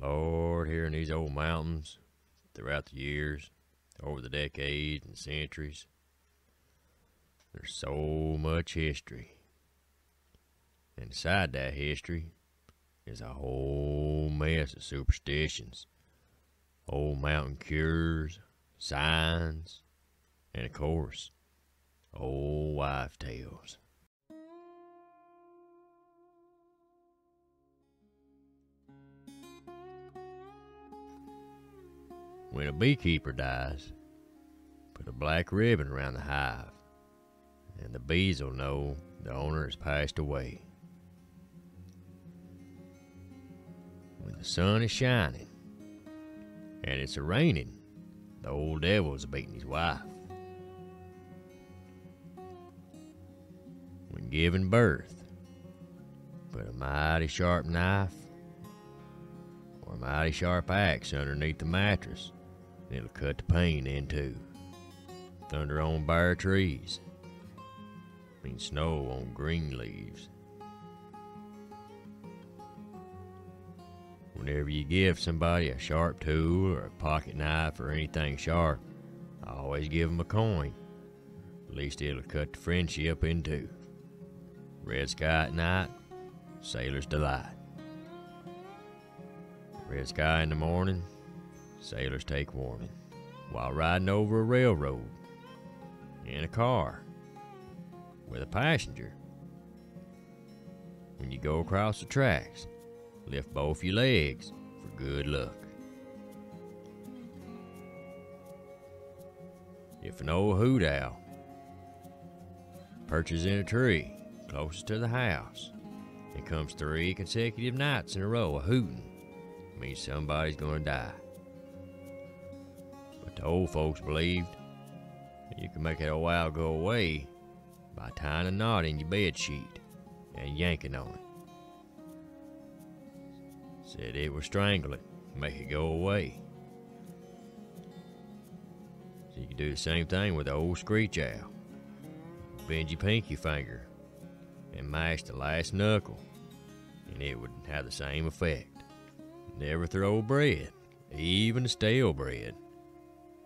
Lord, here in these old mountains, throughout the years, over the decades and centuries, there's so much history. And inside that history is a whole mess of superstitions, old mountain cures, signs, and of course, old wife tales. When a beekeeper dies, put a black ribbon around the hive, and the bees will know the owner has passed away. When the sun is shining and it's raining, the old devil's beating his wife. When giving birth, put a mighty sharp knife or a mighty sharp axe underneath the mattress. It'll cut the pain in two. Thunder on bare trees means snow on green leaves. Whenever you give somebody a sharp tool or a pocket knife or anything sharp, I always give them a coin. At least it'll cut the friendship in two. Red sky at night, sailor's delight. Red sky in the morning, sailors take warning. While riding over a railroad, in a car, with a passenger, when you go across the tracks, lift both your legs for good luck. If an old hoot owl perches in a tree closest to the house and comes 3 consecutive nights in a row of hooting, it means somebody's gonna die. But the old folks believed that you can make that old owl go away by tying a knot in your bed sheet and yanking on it. Said it would strangle it, make it go away. So you can do the same thing with the old screech owl. Bend your pinky finger and mash the last knuckle, and it would have the same effect. Never throw bread, even stale bread,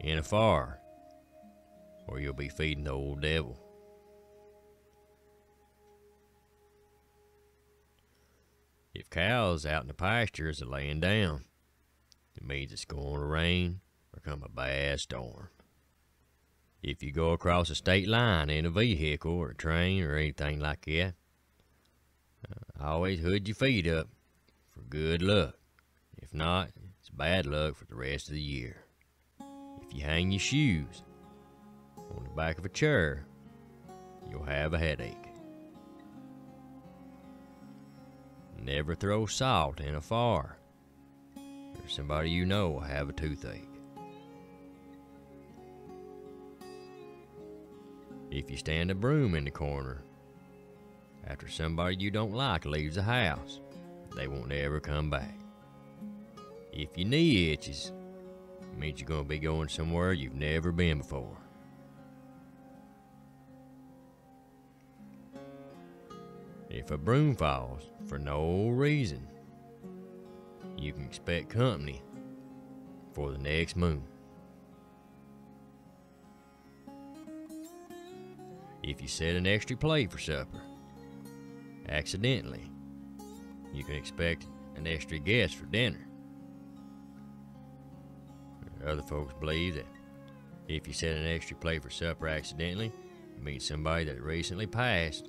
in a fire, or you'll be feeding the old devil. If cows out in the pastures are laying down, it means it's going to rain or come a bad storm. If you go across a state line in a vehicle or a train or anything like that, always hood your feet up for good luck. If not, it's bad luck for the rest of the year. If you hang your shoes on the back of a chair, you'll have a headache. Never throw salt in a fire, or somebody you know will have a toothache. If you stand a broom in the corner, after somebody you don't like leaves the house, they won't ever come back. If your knee itches, it means you're going to be going somewhere you've never been before. If a broom falls for no reason, you can expect company for the next moon. If you set an extra plate for supper accidentally, you can expect an extra guest for dinner. Other folks believe that if you set an extra plate for supper accidentally, it means somebody that recently passed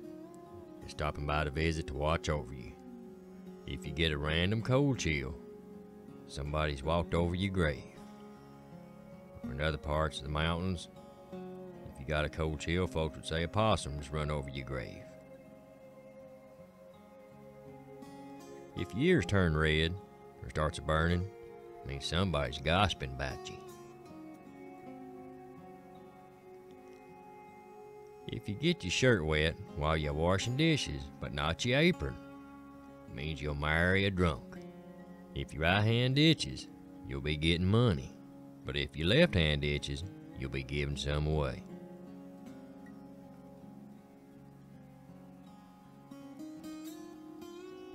is stopping by to visit to watch over you. If you get a random cold chill, somebody's walked over your grave. Or in other parts of the mountains, if you got a cold chill, folks would say a possum's run over your grave. If your ears turn red or starts a burning, it means somebody's gossiping about you. If you get your shirt wet while you're washing dishes, but not your apron, it means you'll marry a drunk. If your right hand itches, you'll be getting money. But if your left hand itches, you'll be giving some away.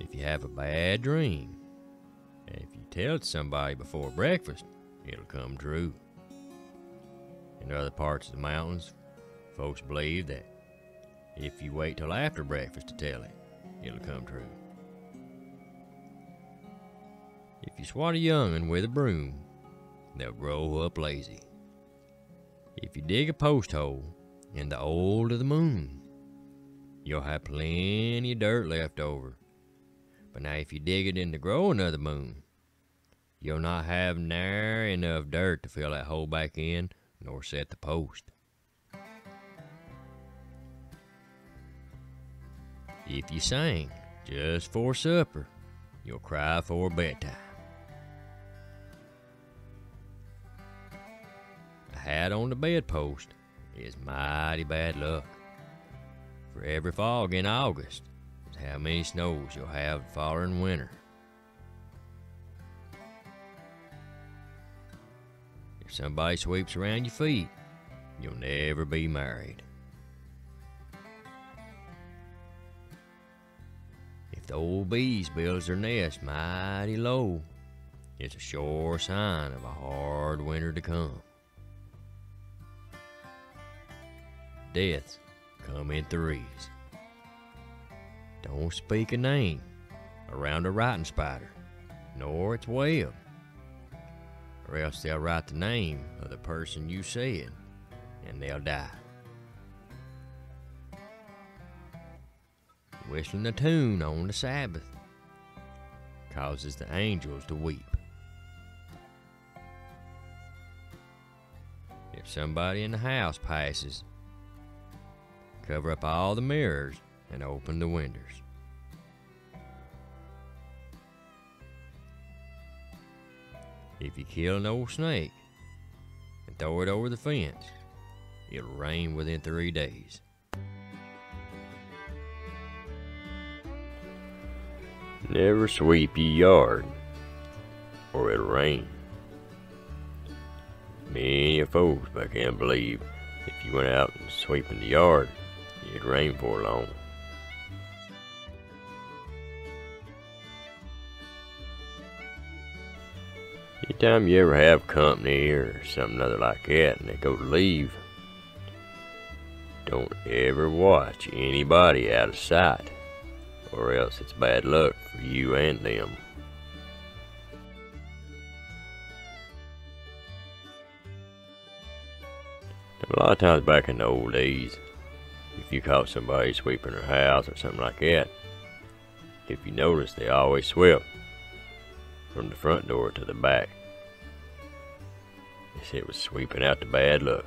If you have a bad dream, And if you tell it to somebody before breakfast, it'll come true. In other parts of the mountains, folks believe that if you wait till after breakfast to tell it, it'll come true. If you swat a young'un with a broom, they'll grow up lazy. If you dig a post hole in the old of the moon, you'll have plenty of dirt left over. But now if you dig it in the growing of the moon, you'll not have nary enough dirt to fill that hole back in, nor set the post. If you sing just for supper, you'll cry for bedtime. A hat on the bedpost is mighty bad luck. For every fog in August is how many snows you'll have the following winter. If somebody sweeps around your feet, you'll never be married. If the old bees builds their nest mighty low, it's a sure sign of a hard winter to come. Deaths come in threes. Don't speak a name around a writing spider, nor its web, or else they'll write the name of the person you said, and they'll die. Whistling a tune on the Sabbath causes the angels to weep. If somebody in the house passes, cover up all the mirrors and open the windows. If you kill an old snake and throw it over the fence, it'll rain within 3 days. Never sweep your yard, or it'll rain. Many folks back then believe if you went out and sweeping the yard, it'd rain for long. Anytime you ever have company or something other like that and they go to leave, don't ever watch anybody out of sight, or else it's bad luck for you and them. A lot of times back in the old days, if you caught somebody sweeping their house or something like that, if you notice, they always swept from the front door to the back. They said it was sweeping out the bad luck.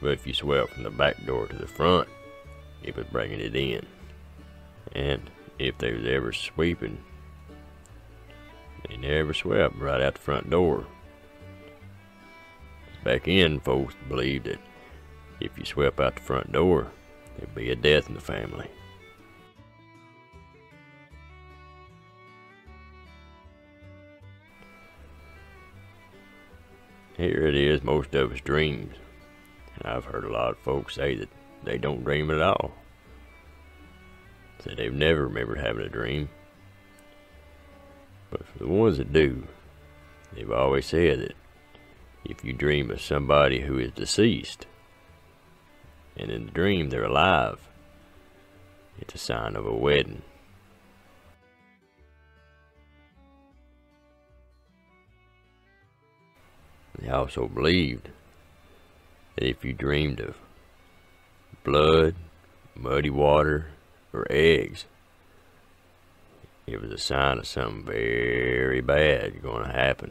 But if you swept from the back door to the front, it was bringing it in. And if they was ever sweeping, they never swept right out the front door. Back in, folks believed that if you swept out the front door, there'd be a death in the family. Here it is, most of us dreams. And I've heard a lot of folks say that they don't dream at all. Say they've never remembered having a dream. But for the ones that do, they've always said that if you dream of somebody who is deceased, and in the dream they're alive, it's a sign of a wedding. They also believed that if you dreamed of blood, muddy water, or eggs, it was a sign of something very bad going to happen.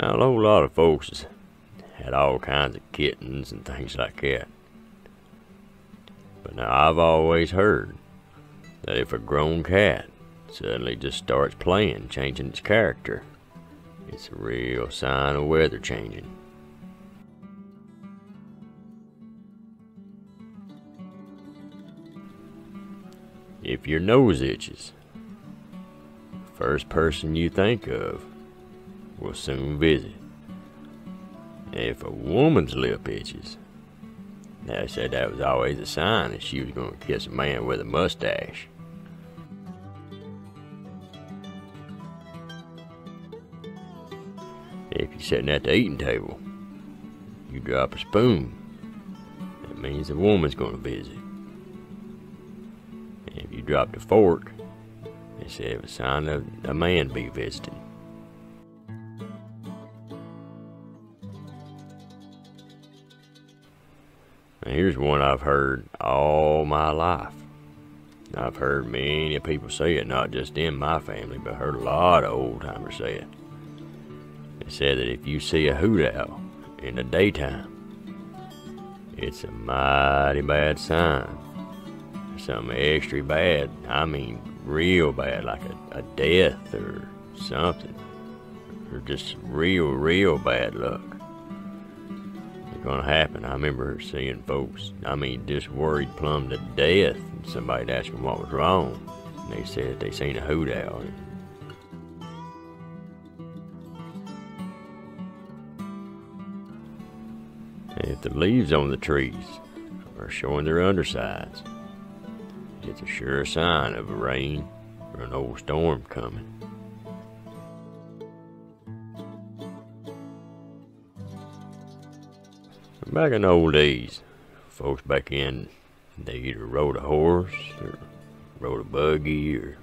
Now, a whole lot of folks had all kinds of kittens and things like that. But now I've always heard that if a grown cat suddenly just starts playing, changing its character, it's a real sign of weather changing. If your nose itches, the first person you think of will soon visit. If a woman's lip itches, They said that was always a sign that she was going to kiss a man with a mustache. If you're sitting at the eating table, you drop a spoon, that means the woman's going to visit. And if you drop the fork, they said it was a sign of a man be visited. Now here's one I've heard all my life. I've heard many people say it, not just in my family, but heard a lot of old-timers say it. They said that if you see a hoot owl in the daytime, it's a mighty bad sign. Something extra bad, I mean real bad, like a death or something. Or just real bad luck. Gonna happen. I remember seeing folks, I mean, just worried plumb to death, and somebody asked them what was wrong, and they said they seen a hoot owl. And if the leaves on the trees are showing their undersides, it's a sure sign of a rain or an old storm coming. Back in the old days, folks back in, they either rode a horse or rode a buggy, or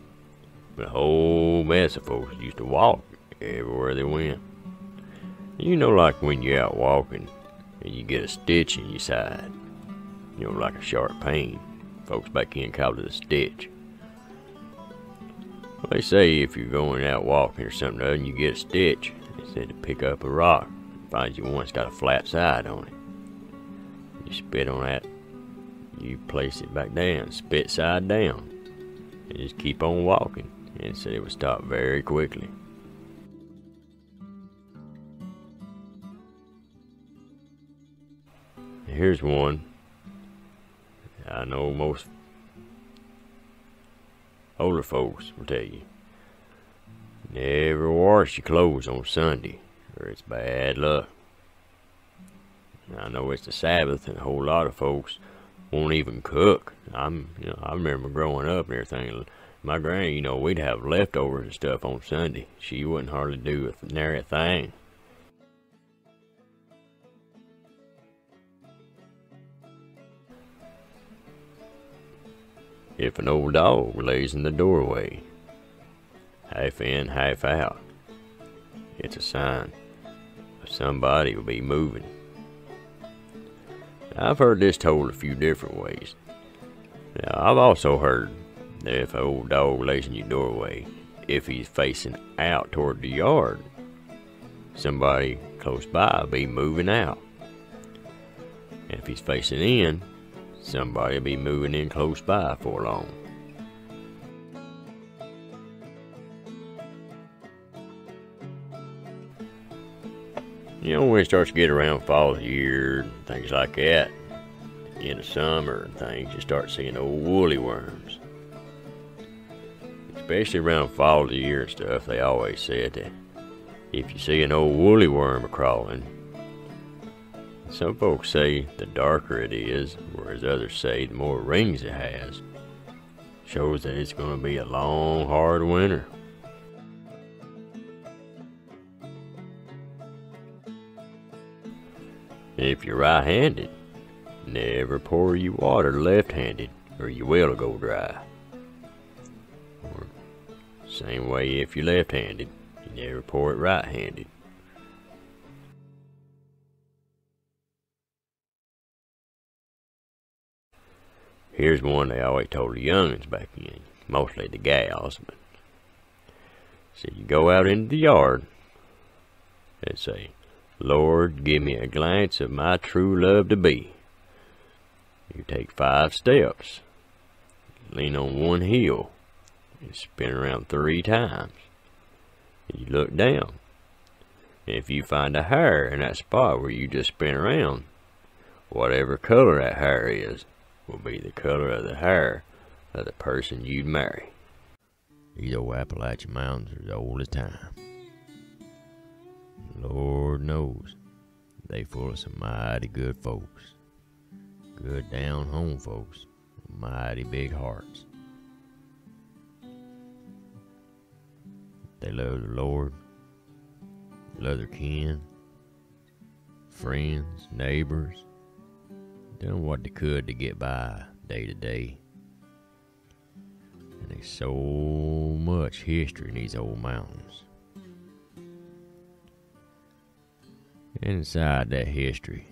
a whole mess of folks used to walk everywhere they went. You know, like when you're out walking and you get a stitch in your side, you know, like a sharp pain. Folks back in called it a stitch. Well, they say if you're going out walking or something or other and you get a stitch, they said to pick up a rock, find you one that's got a flat side on it. You spit on that, you place it back down, spit side down, and just keep on walking, and so it would stop very quickly. Here's one I know most older folks will tell you. Never wash your clothes on Sunday, or it's bad luck. I know it's the Sabbath, and a whole lot of folks won't even cook. I remember growing up and everything. My granny, you know, we'd have leftovers and stuff on Sunday. She wouldn't hardly do a nary thing. If an old dog lays in the doorway, half in, half out, it's a sign somebody will be moving. I've heard this told a few different ways. Now, I've also heard that if an old dog lays in your doorway, if he's facing out toward the yard, somebody close by will be moving out. And if he's facing in, somebody will be moving in close by for long. You know, when it starts to get around fall of the year and things like that, in the summer and things, you start seeing old woolly worms. Especially around fall of the year and stuff, they always said that if you see an old woolly worm a-crawling, some folks say the darker it is, whereas others say the more rings it has, shows that it's going to be a long, hard winter. If you're right-handed, never pour your water left-handed, or your well will go dry. Or same way, if you're left-handed, you never pour it right-handed. Here's one they always told the young'uns back in, mostly the gals, but so you go out into the yard, let's say, Lord, give me a glance of my true love to be. You take 5 steps, lean on one heel, and spin around 3 times. You look down. If you find a hair in that spot where you just spin around, whatever color that hair is will be the color of the hair of the person you'd marry. These old Appalachian Mountains are the oldest time. Lord knows, they full of some mighty good folks. Good down home folks. Mighty big hearts. They love the Lord, love their kin, friends, neighbors, done what they could to get by day to day. And there's so much history in these old mountains. Inside that history,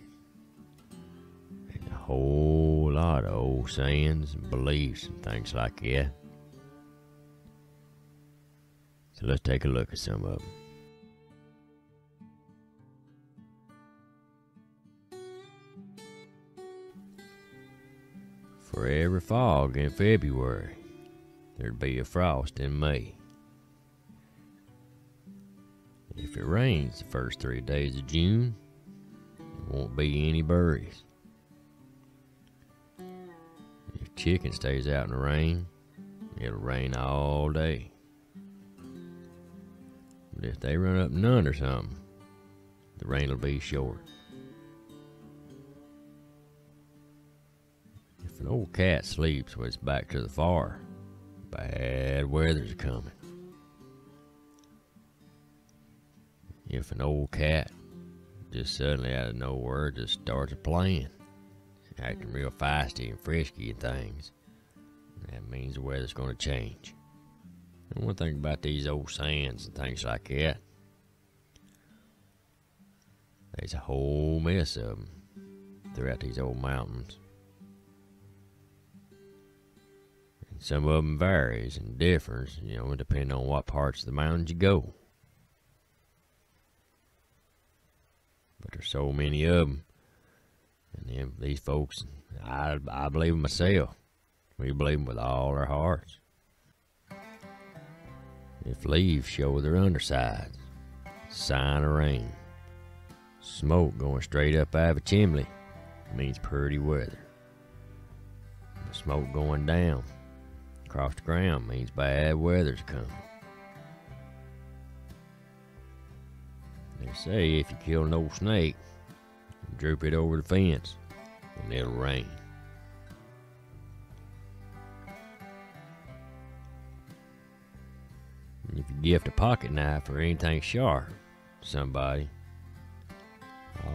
there's a whole lot of old sayings and beliefs and things like that. So let's take a look at some of them. For every fog in February, there'd be a frost in May. If it rains the first 3 days of June, there won't be any berries. If chicken stays out in the rain, it'll rain all day. But if they run up and under something, the rain will be short. If an old cat sleeps with its back to the fire, bad weather's coming. If an old cat just suddenly out of nowhere just starts playing, acting real feisty and frisky and things, that means the weather's going to change. And one thing about these old sayings and things like that, there's a whole mess of them throughout these old mountains. And some of them varies and differs, you know, depending on what parts of the mountains you go. But there's so many of them. And then these folks, I believe them myself. We believe them with all our hearts. If leaves show their undersides, sign of rain. Smoke going straight up out of a chimney means pretty weather. The smoke going down across the ground means bad weather's coming. They say if you kill an old snake, droop it over the fence and it'll rain. If you gift a pocket knife or anything sharp to somebody,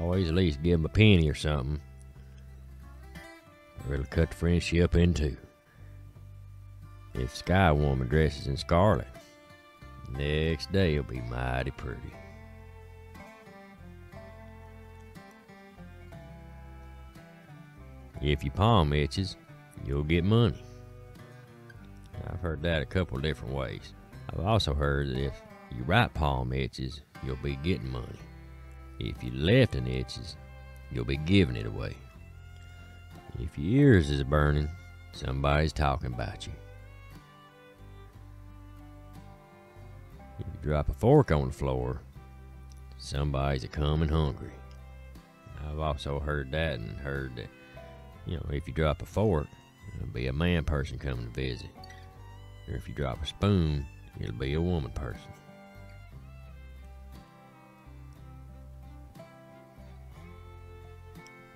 always at least give them a penny or something, or it'll cut the friendship in two. If Sky Woman dresses in scarlet, the next day will be mighty pretty. If your palm itches, you'll get money. I've heard that a couple different ways. I've also heard that if your right palm itches, you'll be getting money. If your left one itches, you'll be giving it away. If your ears is burning, somebody's talking about you. If you drop a fork on the floor, somebody's a-coming hungry. I've also heard that, and heard that, you know, if you drop a fork, it'll be a man person coming to visit. Or if you drop a spoon, it'll be a woman person.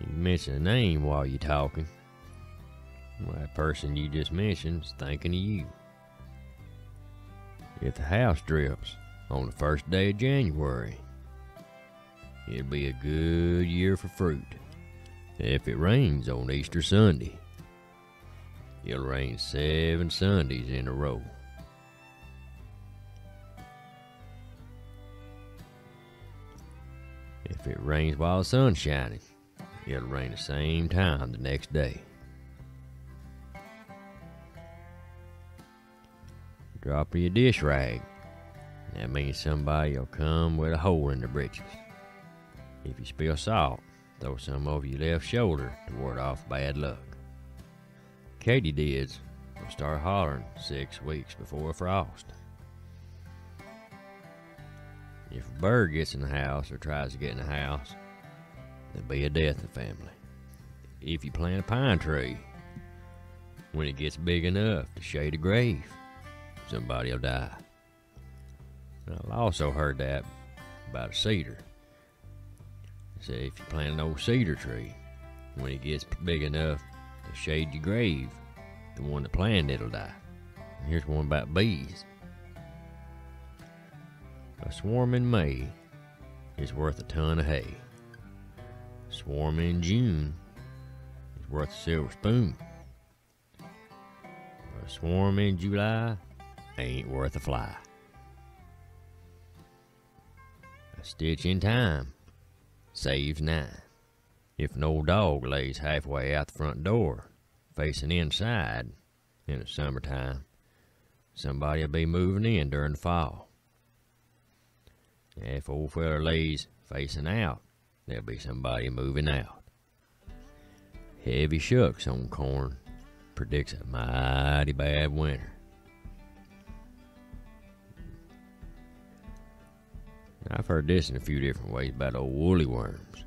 You mention a name while you're talking, well, that person you just mentioned is thinking of you. If the house drips on the first day of January, it'll be a good year for fruit. If it rains on Easter Sunday, it'll rain 7 Sundays in a row. If it rains while the sun's shining, it'll rain the same time the next day. Drop your dish rag. That means somebody'll come with a hole in their britches. If you spill salt, throw some over your left shoulder to ward off bad luck. Katydids will start hollering 6 weeks before a frost. If a bird gets in the house or tries to get in the house, there'll be a death in the family. If you plant a pine tree, when it gets big enough to shade a grave, somebody will die. I've also heard that about a cedar. Say if you plant an old cedar tree, When it gets big enough to shade your grave, the one that planned it'll die. And here's one about bees. A swarm in May is worth a ton of hay. A swarm in June is worth a silver spoon. A swarm in July ain't worth a fly. A stitch in time saves 9. If an old dog lays halfway out the front door, facing inside, in the summertime, somebody will be moving in during the fall. If old feller lays facing out, there'll be somebody moving out. Heavy shucks on corn predicts a mighty bad winter. I've heard this in a few different ways about old woolly worms.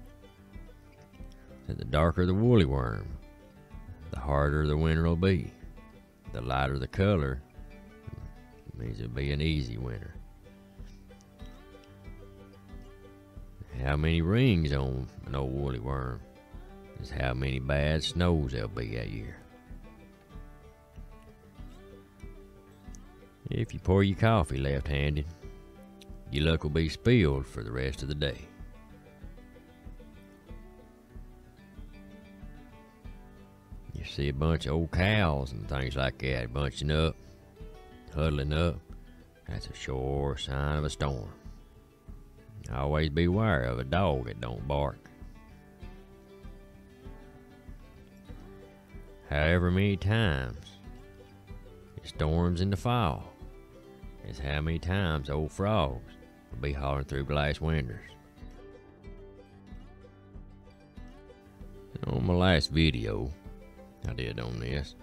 That the darker the woolly worm, the harder the winter will be. The lighter the color, it means it'll be an easy winter. How many rings on an old woolly worm is how many bad snows there'll be that year. If you pour your coffee left-handed, your luck will be spilled for the rest of the day. You see a bunch of old cows and things like that bunching up, huddling up. That's a sure sign of a storm. Always beware of a dog that don't bark. However many times it storms in the fall is how many times old frogs will be hollering through glass windows. On my last video I did on this,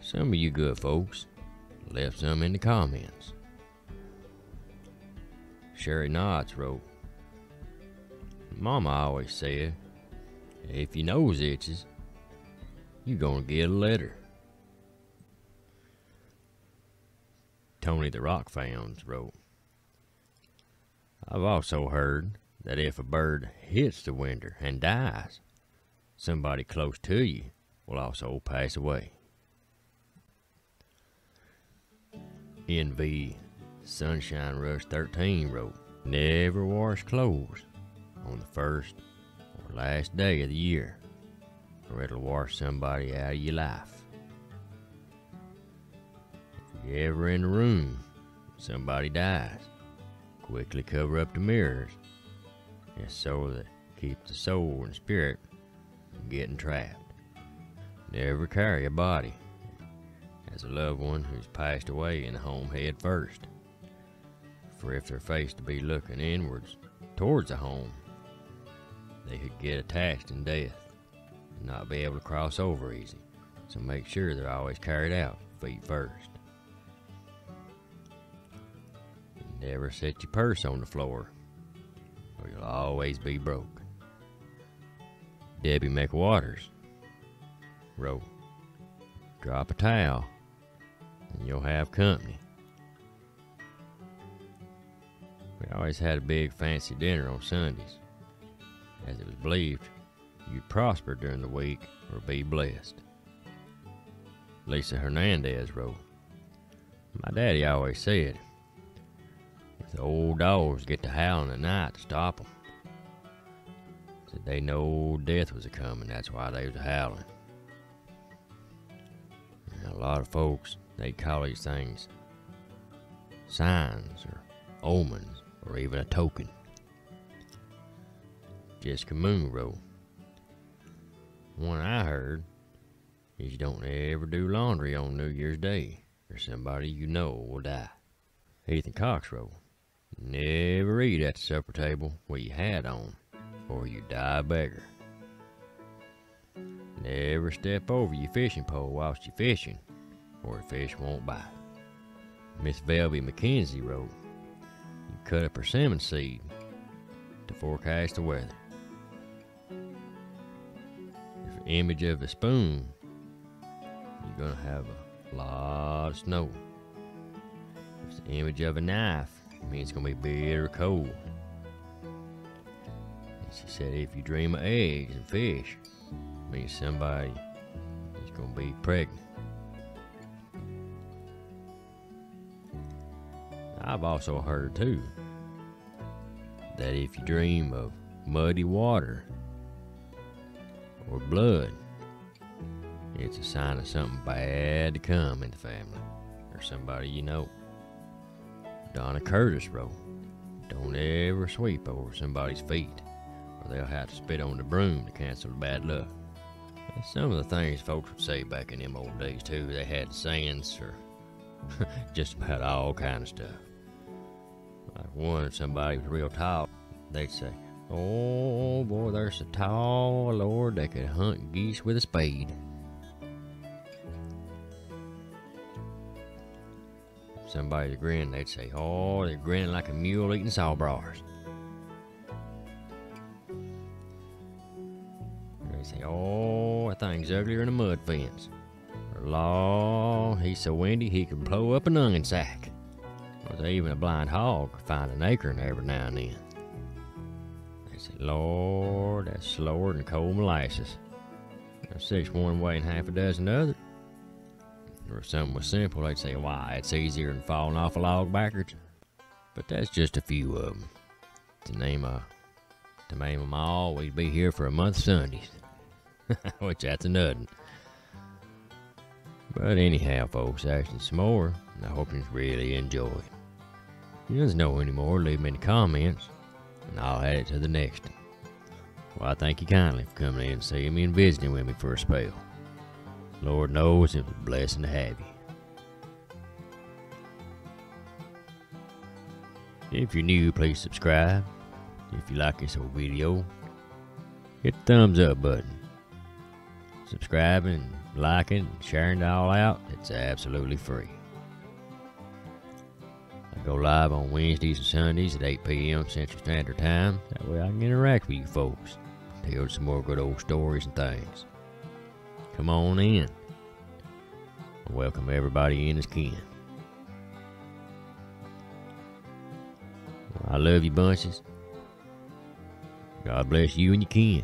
some of you good folks left some in the comments. Sherry Knotts wrote, "Mama always said, if your nose itches, you're gonna get a letter." Tony the Rock Founds wrote, "I've also heard that if a bird hits the window and dies, somebody close to you will also pass away." NV Sunshine Rush 13 wrote, "Never wash clothes on the first or last day of the year, or it'll wash somebody out of your life. If you're ever in the room somebody dies, quickly cover up the mirrors, just so that keep the soul and spirit from getting trapped. Never carry a body as a loved one who's passed away in the home head first. For if they're faced to be looking inwards towards the home, they could get attached in death and not be able to cross over easy. So make sure they're always carried out, feet first. Never set your purse on the floor, or you'll always be broke." Debbie McWatters wrote, "Drop a towel and you'll have company." We always had a big fancy dinner on Sundays, as it was believed you'd prosper during the week or be blessed. Lisa Hernandez wrote, "My daddy always said, if the old dogs get to howling at night to stop them, said they know death was a-coming, that's why they was howling." And a lot of folks, they call these things signs or omens or even a token. Jessica Moon wrote, "One I heard is you don't ever do laundry on New Year's Day, or somebody you know will die." Ethan Cox wrote, "Never eat at the supper table with your hat on, or you die a beggar." "Never step over your fishing pole whilst you're fishing, or a fish won't bite." Miss Velvy McKenzie wrote, "You cut a persimmon seed to forecast the weather. Image of a spoon, you're gonna have a lot of snow. If it's the image of a knife, it means it's gonna be bitter cold." And she said, "If you dream of eggs and fish, be somebody that's gonna be pregnant. I've also heard too that if you dream of muddy water or blood, it's a sign of something bad to come in the family or somebody you know. Donna Curtis wrote, "Don't ever sweep over somebody's feet, or they'll have to spit on the broom to cancel the bad luck." And some of the things folks would say back in them old days too, they had sayings for just about all kind of stuff. Like one, if somebody was real tall, they'd say, "Oh boy, there's a tall lord that could hunt geese with a spade." Somebody's grinning, they'd say, "Oh, they're grinning like a mule eating sawbars." They'd say, "Oh, that thing's uglier than a mud fence." Or, "Law, he's so windy he could blow up an onion sack." Or they, even a blind hog could find an acorn every now and then. They'd say, "Lord, that's slower than cold molasses." There's six one way and half a dozen other. Or if something was simple, they'd say, "Why, it's easier than falling off a log backwards." But that's just a few of them. To name them all, we'd be here for a month Sundays. Which, that's another. But anyhow, folks, that's some more. I hope you really enjoy it. If you don't know any more, leave me in the comments, and I'll add it to the next one. Well, I thank you kindly for coming in and seeing me and visiting with me for a spell. Lord knows it was a blessing to have you. If you're new, please subscribe. If you like this old video, hit the thumbs up button. Subscribing, liking, sharing it all out, it's absolutely free. I go live on Wednesdays and Sundays at 8 p.m. Central Standard Time. That way I can interact with you folks. Tell some more good old stories and things. Come on in. I welcome everybody in as kin. I love you bunches. God bless you and your kin.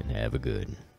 And have a good one.